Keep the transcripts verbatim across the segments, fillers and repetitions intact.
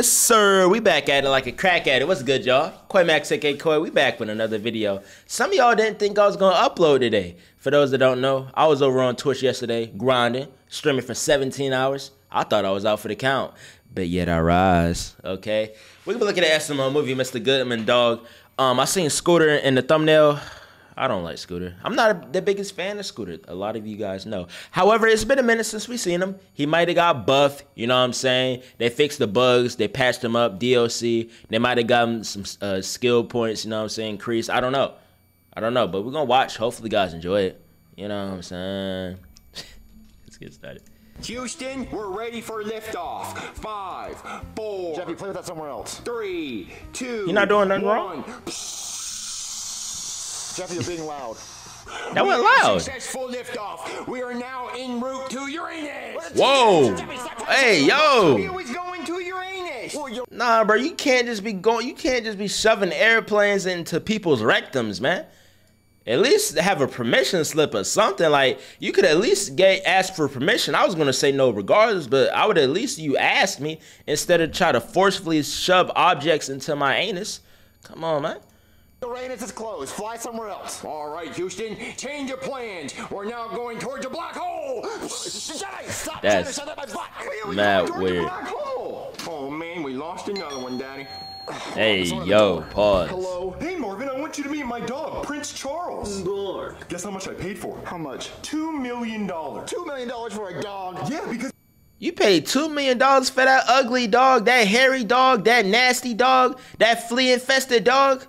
Yes, sir. We back at it like a crack at it. What's good, y'all? Quamax, aka Quay. We back with another video. Some of y'all didn't think I was going to upload today. For those that don't know, I was over on Twitch yesterday, grinding, streaming for seventeen hours. I thought I was out for the count, but yet I rise, okay? We can look at the S M L Movie, Mister Goodman, dog. Um, I seen Scooter in the thumbnail. I don't like Scooter. I'm not a, the biggest fan of Scooter. A lot of you guys know. However, it's been a minute since we've seen him. He might have got buffed. You know what I'm saying? They fixed the bugs. They patched him up. D L C. They might have gotten some uh, skill points. You know what I'm saying? Increase. I don't know. I don't know. But we're going to watch. Hopefully, guys enjoy it. You know what I'm saying? Let's get started. Houston, we're ready for liftoff. Five, four. Jeffy, play with that somewhere else. Three, two. You're not doing nothing one. Wrong? Jeffy, you're being loud. That went loud. Successful liftoff. We are now en route to Uranus. Whoa. Hey, yo. We always going to Uranus. Nah, bro, you can't just be going. You can't just be shoving airplanes into people's rectums, man. At least have a permission slip or something. Like, you could at least get asked for permission. I was gonna say no regardless, but I would at least you ask me instead of try to forcefully shove objects into my anus. Come on, man. Uranus is closed. Fly somewhere else. All right, Houston. Change your plans. We're now going towards a black hole. Stop trying to shut up my butt. Mad weird. Black hole. Oh, man, we lost another one, Daddy. Hey, yo, pause. Hello. Hey, Morgan, I want you to meet my dog, Prince Charles. Lord. Guess how much I paid for? How much? Two million dollars. Two million dollars for a dog? Yeah, because... You paid two million dollars for that ugly dog, that hairy dog, that nasty dog, that flea-infested dog?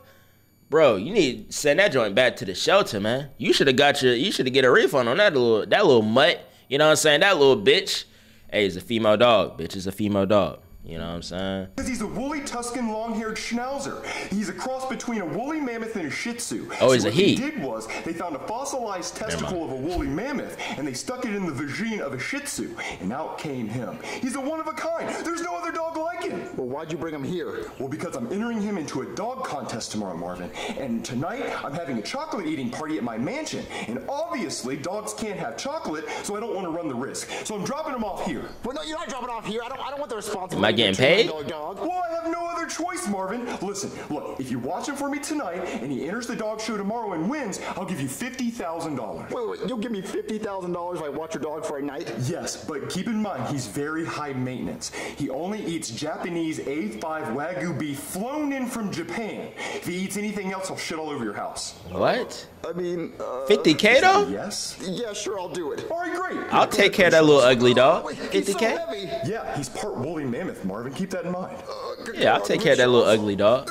Bro, you need to send that joint back to the shelter, man. You should have got your, you should have get a refund on that little, that little mutt. You know what I'm saying? That little bitch. Hey, it's a female dog. Bitch is a female dog. You know what I'm saying? Because he's a woolly Tuscan long-haired schnauzer. He's a cross between a woolly mammoth and a shih tzu. Oh, he's so a he. What they did was they found a fossilized testicle of a woolly mammoth, and they stuck it in the vagina of a shih tzu, and out came him. He's a one-of-a-kind. There's no other dog like him. Well, why'd you bring him here? Well, because I'm entering him into a dog contest tomorrow, Marvin. And tonight, I'm having a chocolate-eating party at my mansion. And obviously, dogs can't have chocolate, so I don't want to run the risk. So I'm dropping him off here. Well, no, you're not dropping off here. I don't, I don't want the responsibility. Getting paid? Well, I have no other choice, Marvin. Listen, look, if you watch him for me tonight and he enters the dog show tomorrow and wins, I'll give you fifty thousand dollars. Wait, wait, you'll give me fifty thousand dollars if I watch your dog for a night? Yes, but keep in mind, he's very high maintenance. He only eats Japanese A five Wagyu beef flown in from Japan. If he eats anything else, I'll shit all over your house. What? I mean, uh, fifty K though? Yes. Yeah, sure, I'll do it. All right, great. I'll You're take care of that little ugly dog. fifty K? Oh, so yeah, he's part woolly mammoth, Marvin. Keep that in mind. Uh, yeah, I'll take care of that little ugly dog.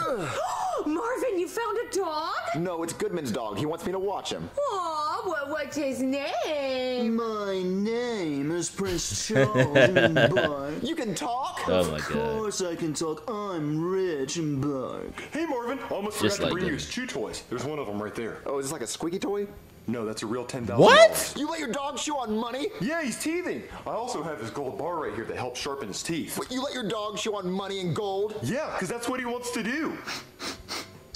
Marvin, you found a dog? No, it's Goodman's dog. He wants me to watch him. Aw, well, what's his name? My name is Prince Charles. And Bart. You can talk? Oh my God. Of course I can talk. I'm rich and Bart. Hey, Marvin, almost Just forgot like to bring you his chew toys. There's one of them right there. Oh, is this like a squeaky toy? No, that's a real ten thousand dollars. What? You let your dog chew on money? Yeah, he's teething. I also have this gold bar right here that helps sharpen his teeth. But you let your dog chew on money and gold? Yeah, because that's what he wants to do.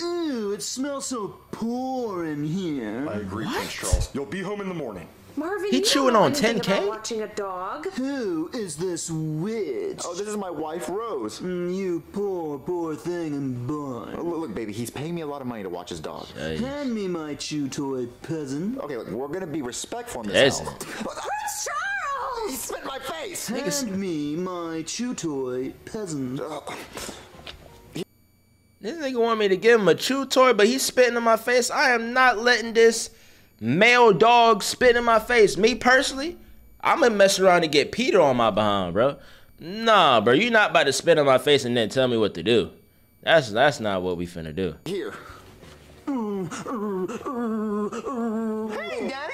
Ew, it smells so poor in here. I agree, Prince Charles. You'll be home in the morning. Marvin, he chewing on ten K? Watching a dog? Who is this witch? Oh, this is my wife, Rose. Mm, you poor, poor thing and bun. Oh, look, look, baby, he's paying me a lot of money to watch his dog. Jeez. Hand me my chew toy, peasant. Okay, look, we're gonna be respectful in this house. Prince Charles! He spit in my face! Hand me my chew toy, peasant. This nigga want me to give him a chew toy, but he's spitting in my face. I am not letting this male dog spit in my face. Me personally, I'm gonna mess around and get Peter on my behind, bro. Nah, bro, you're not about to spit in my face and then tell me what to do. That's that's not what we finna do. Here. Hey, Daddy.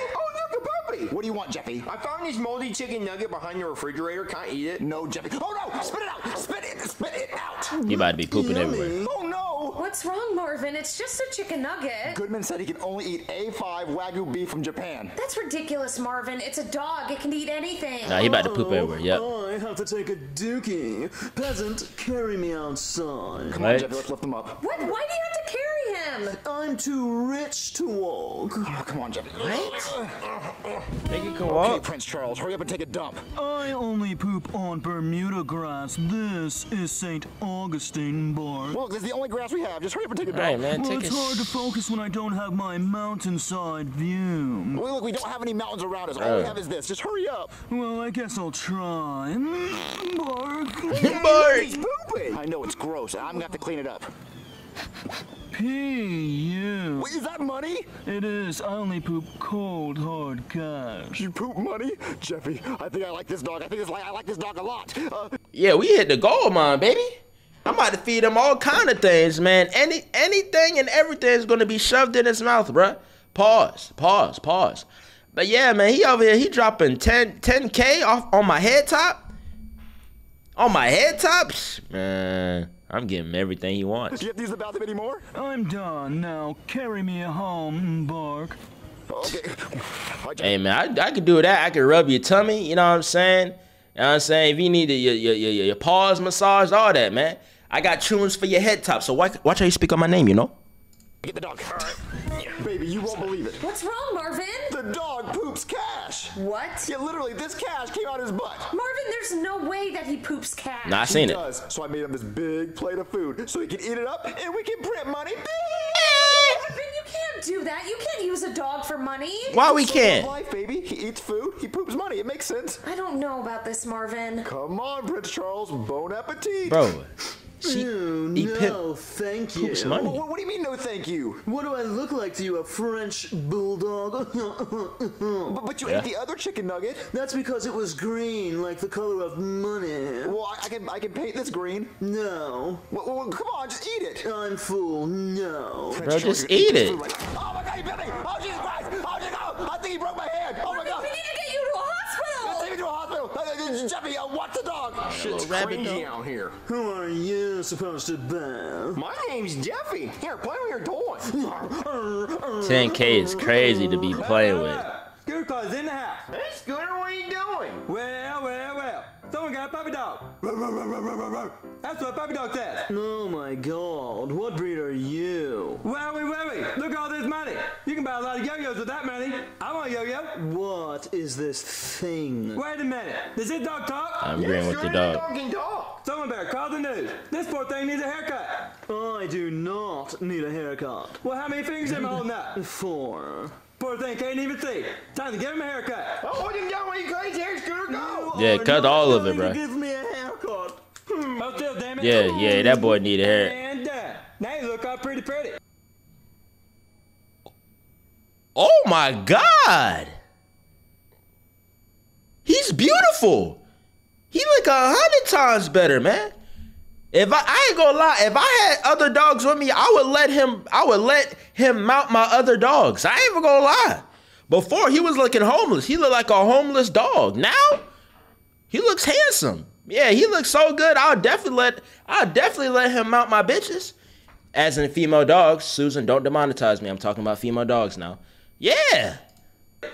What do you want, Jeffy? I found this moldy chicken nugget behind your refrigerator. Can't eat it. No, Jeffy. Oh, no! Spit it out! Spit it! Spit it out! He might be pooping Yummy. everywhere. Oh, no! What's wrong, Marvin? It's just a chicken nugget. Goodman said he can only eat A five Wagyu beef from Japan. That's ridiculous, Marvin. It's a dog. It can eat anything. Nah, he about to poop everywhere, yep. I have to take a dookie. Peasant, carry me outside. Come right. on, Jeffy. Let's lift him up. What? Why do you have to carry him? am! I'm too rich to walk. Oh, come on, Jeffy. What? Make it go up. Okay, Prince Charles, hurry up and take a dump. I only poop on Bermuda grass. This is Saint Augustine bark. Look, this is the only grass we have. Just hurry up and take a dump. All right, man, well, take it's hard to focus when I don't have my mountainside view. Well, look, we don't have any mountains around us. All oh. we have is this. Just hurry up. Well, I guess I'll try. Bark. Bark. He's pooping. I know it's gross. I'm gonna have to clean it up. P U. Wait, is that money? It is. I only poop cold, hard cash. You poop money? Jeffy, I think I like this dog. I think this, I like this dog a lot. Uh, yeah, we hit the gold mine, baby. I'm about to feed him all kind of things, man. Any, anything and everything is going to be shoved in his mouth, bruh. Pause, pause, pause. But yeah, man, he over here, he dropping ten K off on my head top. On my head tops, man. I'm giving him everything he wants. Do you have to use the bathroom anymore? I'm done now. Carry me home, bark. Okay. Hey, man, I, I could do that. I could rub your tummy. You know what I'm saying? You know what I'm saying? If you need a, your, your, your, your paws massaged, all that, man. I got chewings for your head top, so watch, watch how you speak on my name, you know? Get the dog. All right. Baby, you won't believe it. What's wrong, Marvin? The dog poops cash. What? Yeah, literally, this cash came out his butt. Marvin, there's no way that he poops cash. Nah, I seen it. He does, so I made him this big plate of food so he can eat it up and we can print money. Marvin, you can't do that. You can't use a dog for money. Why we can't? Life, baby. He eats food. He poops money. It makes sense. I don't know about this, Marvin. Come on, Prince Charles. Bon appetit. Bro. She, Ew, he no, thank you. Money. What, what do you mean, no thank you? What do I look like to you, a French bulldog? but, but you yeah. ate the other chicken nugget. That's because it was green, like the color of money. Well, I, I can I can paint this green. No. Well, well, come on, just eat it. I'm full. No. Bro, French just eat it. Like, oh my God, you bit me! Oh Jesus Christ! Oh Jesus Christ! I think he broke my hand. Oh my God! We need to get you to a hospital. Let's take me to a hospital. Uh, Jeffy, uh, watch the dog. Shit's crazy out here. Who are you? Supposed to be. My name's Jeffy. Here, play with your toy. ten K is crazy to be playing with. Scooter's in the house. Hey, Scooter, what are you doing? Well, well, well. Someone got a puppy dog. That's what a puppy dog says. Oh my God, what breed are you? Wowie, wowie, look at all this money. You can buy a lot of yo-yos with that money. I want a yo-yo. What is this thing? Wait a minute, does this dog talk? I'm agreeing with the dog. Dog can talk. Someone better call the news. This poor thing needs a haircut. I do not need a haircut. Well, how many fingers am I holding up? Four. Poor thing can't even see. Time to give him a haircut. Oh, what are you doing? What are you crazy hair, Scooter? Go! Yeah, cut all of it, bro. Give me a haircut. Oh, still, damn it. Yeah, yeah, that boy need a hair. And uh, now you look all pretty, pretty. Oh my God! He's beautiful. He look a hundred times better, man. If I, I ain't gonna lie, if I had other dogs with me, I would let him, I would let him mount my other dogs. I ain't even gonna lie. Before, he was looking homeless. He looked like a homeless dog. Now, he looks handsome. Yeah, he looks so good. I'll definitely let, I'll definitely let him mount my bitches. As in female dogs. Susan, don't demonetize me. I'm talking about female dogs now. Yeah.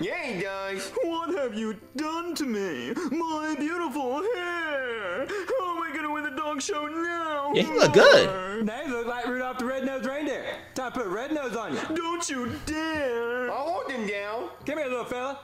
Yeah, he does. What have you done to me? My beautiful hair. How am I gonna win the dog show now? Yeah, he look good. Now you look like Rudolph the Red Nosed Reindeer. Time to put a red nose on you. Don't you dare! I'll hold him down. Come here, little fella.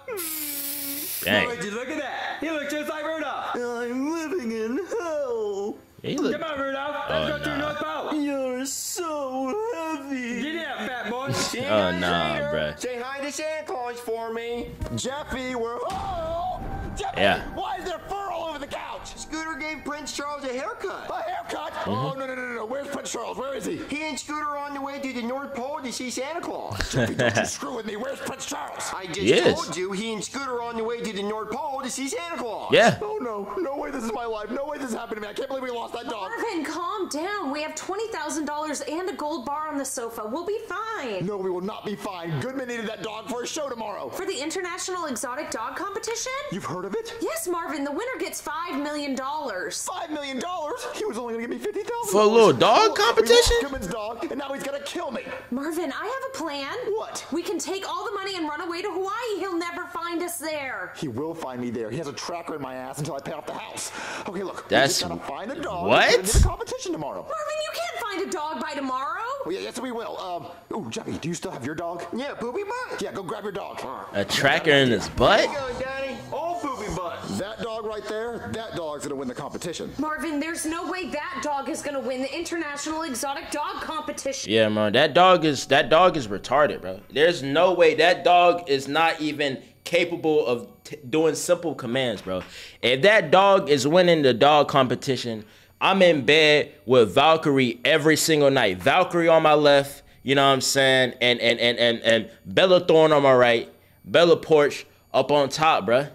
Dang. Would you look at that? He looks just like Rudolph. I'm living in hell. Yeah, look... Come on, Rudolph. Let's oh, go through North Pole. You're so heavy. Get out, fat boy. Oh, no, nah, bruh. Say hi to Santa Claus for me. Jeffy, we're oh! Jeffy, yeah. Why is there fur all over the couch? Scooter gave Prince Charles a haircut. A haircut? Mm-hmm. Oh, no, no, no, no. Where's Prince Charles? Where is he? He and Scooter are on the way to the North Pole to see Santa Claus. Jeffy, don't you screw with me. Where's Prince Charles? I just he told is. you he and Scooter are on the way to the North Pole to see Santa Claus. Yeah. Oh, no. No way this is my life. No way this happened to me. I can't believe we lost that dog. Marvin, calm down. We have twenty thousand dollars and a gold bar on the sofa. We'll be fine. No, we will not be fine. Goodman needed that dog for a show tomorrow. For the International Exotic Dog Competition? You've heard of it? Yes, Marvin. The winner gets five million dollars. five million dollars? He was only going to give me fifty thousand dollars. For a little dog competition? Goodman's dog, and now he's going to kill me. Marvin, I have a plan. What? We can take all the money and run away to Hawaii. He'll never find us there. He will find me there. He has a tracker in my ass until I pay off the house. Okay, look. That's... We just gotta find a dog. What? We're gonna do the competition tomorrow. Marvin, you can't find a dog by tomorrow. Well, yeah, yes, we will. Um, ooh, Jeffy, do you still have your dog? Yeah, Booby Butt. Yeah, go grab your dog. Right. A tracker in his butt? There you go, Daddy. Old Booby Butt. That dog right there, that dog's gonna win the competition. Marvin, there's no way that dog is gonna win the International Exotic Dog Competition. Yeah, man, that dog is that dog is retarded, bro. There's no way that dog is not even capable of t doing simple commands, bro. If that dog is winning the dog competition, I'm in bed with Valkyrie every single night. Valkyrie on my left, you know what I'm saying, and and and and and Bella Thorne on my right, Bella Porch up on top, bruh.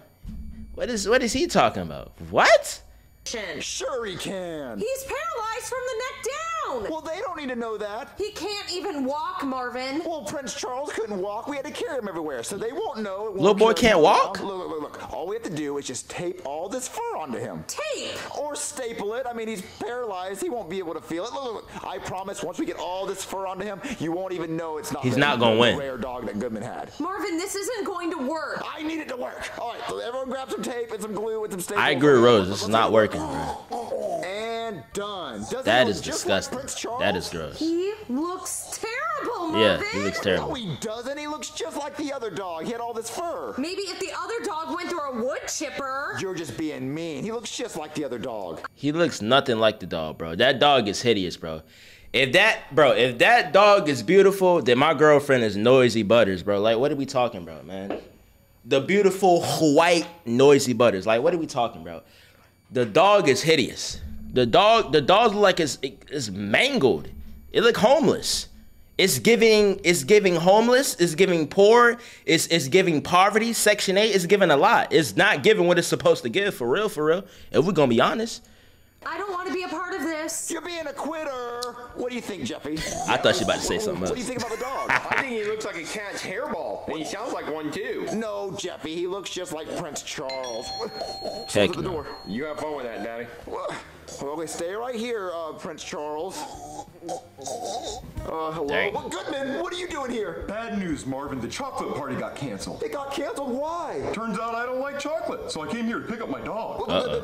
What is what is he talking about? What? Sure he can. He's paralyzed from the neck down. Well, they don't need to know that. He can't even walk, Marvin. Well, Prince Charles couldn't walk. We had to carry him everywhere, so they won't know. Won't Little boy can't walk? Look, look, look, all we have to do is just tape all this fur onto him. Tape? Or staple it. I mean, he's paralyzed. He won't be able to feel it. Look, look, look. I promise once we get all this fur onto him, you won't even know it's not He's not going to win. Rare dog that Goodman had. Marvin, this isn't going to work. I need it to work. All right, so everyone grab some tape and some glue and some staples. I agree, Rose. This is not working. And done. That is disgusting. Like that is gross. He looks terrible, Marvin. Yeah, he looks terrible. No, he doesn't. He looks just like the other dog. He had all this fur. Maybe if the other dog went through a wood chipper. You're just being mean. He looks just like the other dog. He looks nothing like the dog, bro. That dog is hideous, bro. If that, bro, if that dog is beautiful, then my girlfriend is noisy butters, bro. Like, what are we talking, bro, man? The beautiful white noisy butters. Like, what are we talking, bro? The dog is hideous. The dog, the dog look like it's it, it's mangled. It look homeless. It's giving, it's giving homeless. It's giving poor. It's it's giving poverty. Section eight is giving a lot. It's not giving what it's supposed to give. For real, for real. If we're gonna be honest. I don't want to be a part of this. You're being a quitter. What do you think, Jeffy? I thought she was about to say something else. What do you think about the dog? I think he looks like a cat's hairball. And he sounds like one, too. No, Jeffy. He looks just like Prince Charles. Heck no. The door. You have fun with that, Daddy. Well, okay, stay right here, uh, Prince Charles. Uh, hello? Dang. Well, Goodman, what are you doing here? Bad news, Marvin. The chocolate party got canceled. It got canceled? Why? Turns out I don't like chocolate, so I came here to pick up my dog. Uh-oh.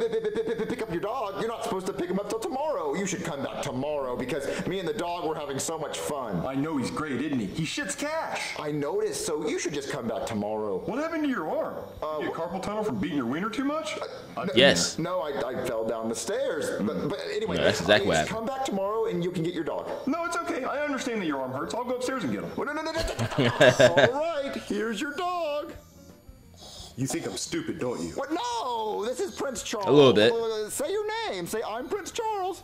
Pick up your dog? You're not supposed to pick him up till tomorrow. You should come back tomorrow because me and the dog were having so much fun. I know he's great, isn't he? He shits cash. I noticed, so you should just come back tomorrow. What happened to your arm? Uh, you get carpal tunnel from beating your wiener too much? Uh, yes. No, I, I fell down the stairs. But, but anyway, no, that's exactly what happened. Come back tomorrow and you can get your dog. No, it's okay. I understand that your arm hurts. I'll go upstairs and get him. Well, no, no, no, no, no. All right, here's your dog. You think I'm stupid, don't you? What? No, this is Prince Charles. A little bit. Uh, say your name. Say, I'm Prince Charles.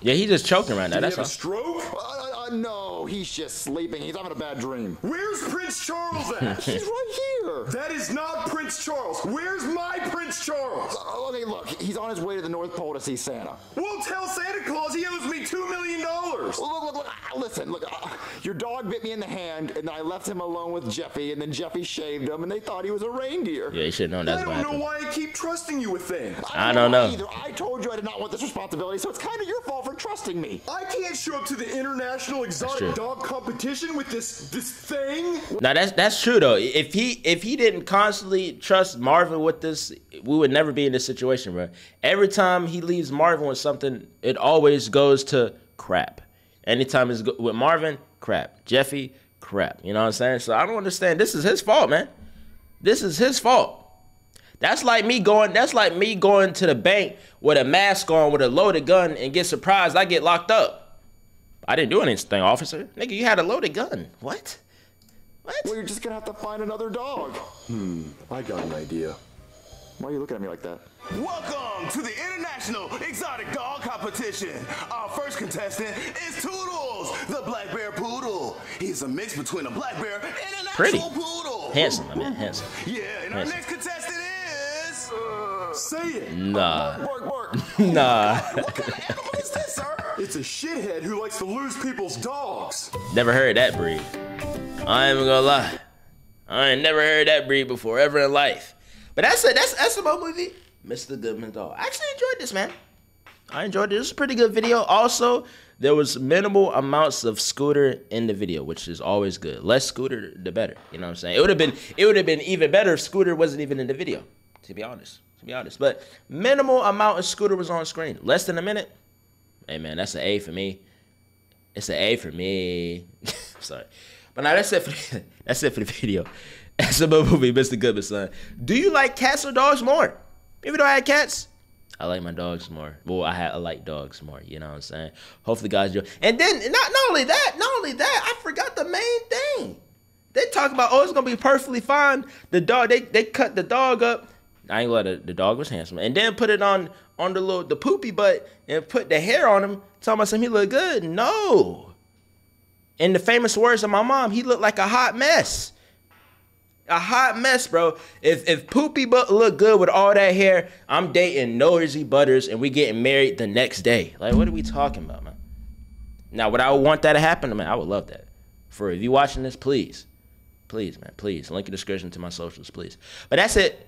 Yeah, he's just choking right now. Did that's he have a stroke? Uh, uh, no, he's just sleeping. He's having a bad dream. Where's Prince Charles at? He's right here. That is not Prince Charles. Where's my Prince Charles? Uh, okay, look, he's on his way to the North Pole to see Santa. We'll tell Santa Claus he owes me two million dollars. Look, look, look, listen, look, uh, your dog bit me in the hand, and I left him alone with Jeffy, and then Jeffy shaved him. And they thought he was a reindeer. Yeah, you should know that's I don't know happened. Why I keep trusting you with things. I, I don't know. Either. I told you I did not want this responsibility, so it's kind of your fault for trusting me. I can't show up to the International Exotic Dog Competition with this this thing. Now that's that's true though. If he if he didn't constantly trust Marvin with this, we would never be in this situation, bro. Every time he leaves Marvin with something, it always goes to crap. Anytime it's go with Marvin, crap. Jeffy, crap. You know what I'm saying? So I don't understand. This is his fault, man. This is his fault. That's like me going. That's like me going to the bank with a mask on, with a loaded gun, and get surprised I get locked up. I didn't do anything, officer. Nigga, you had a loaded gun. What? What? Well, you're just gonna have to find another dog. Hmm. I got an idea. Why are you looking at me like that? Welcome to the International Exotic Dog Competition. Our first contestant is Toodles, the black bear poodle. He's a mix between a black bear and an Pretty. actual poodle. Handsome, my man, handsome. Yeah, and handsome. Our next contestant is... Uh, say it. Nah. Work, work, work. Nah. Oh, what kind of animal is this, sir? It's a shithead who likes to lose people's dogs. Never heard that breed. I ain't gonna lie. I ain't never heard that breed before, ever in life. But that's it. That's S M L Movie, Mister Goodman Dog. I actually enjoyed this, man. I enjoyed it. This is a pretty good video. Also, there was minimal amounts of Scooter in the video, which is always good. Less Scooter, the better. You know what I'm saying? It would have been it would have been even better if Scooter wasn't even in the video, to be honest. To be honest. But minimal amount of Scooter was on screen. Less than a minute. Hey man, that's an A for me. It's an A for me. Sorry. But now that's it for that's it for the video. S M L Movie, Mister Goodman, son. Do you like cats or dogs more? Even though I had cats, I like my dogs more. Well, I, had, I like dogs more. You know what I'm saying? Hopefully, guys do. And then, not, not only that, not only that, I forgot the main thing. They talk about, oh, it's going to be perfectly fine. The dog, they, they cut the dog up. I ain't glad the, the dog was handsome. And then put it on, on the little, the poopy butt and put the hair on him. Talking about something, he look good. No. In the famous words of my mom, he looked like a hot mess. A hot mess, bro. If if poopy butt look good with all that hair, I'm dating Noisy Butters and we getting married the next day. Like, what are we talking about, man? Now, would I want that to happen? Man, I would love that. For if you watching this, please. Please, man, please. Link in the description to my socials, please. But that's it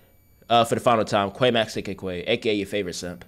uh, for the final time. Quamax, aka Quay, aka your favorite simp.